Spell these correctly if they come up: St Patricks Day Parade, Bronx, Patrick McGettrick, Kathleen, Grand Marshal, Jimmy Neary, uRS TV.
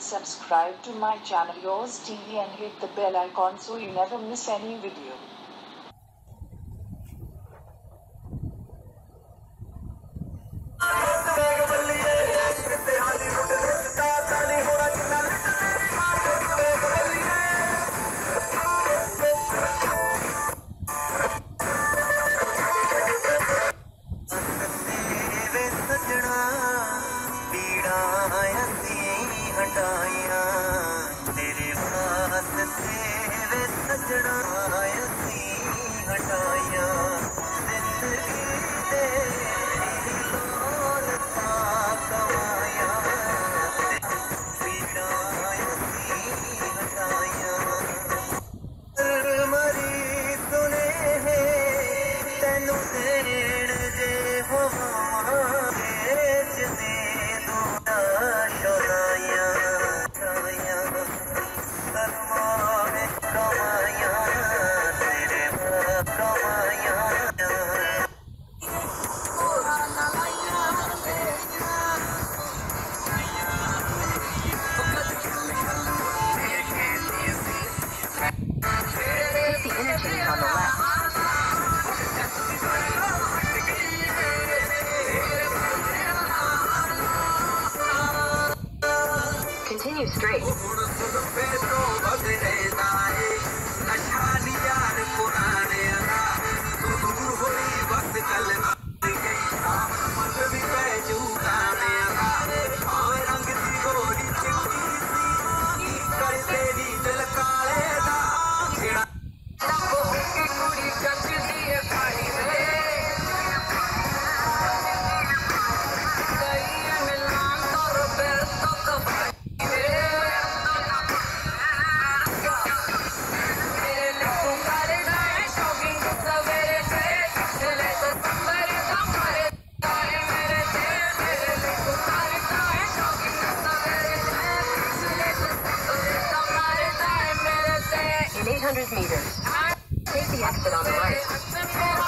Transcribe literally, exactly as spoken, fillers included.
Subscribe to my channel uRS T V and hit the bell icon so you never miss any video. तेरे पास से वे सजना हसी हटाया straight. eight hundred meters. Take the exit on the right.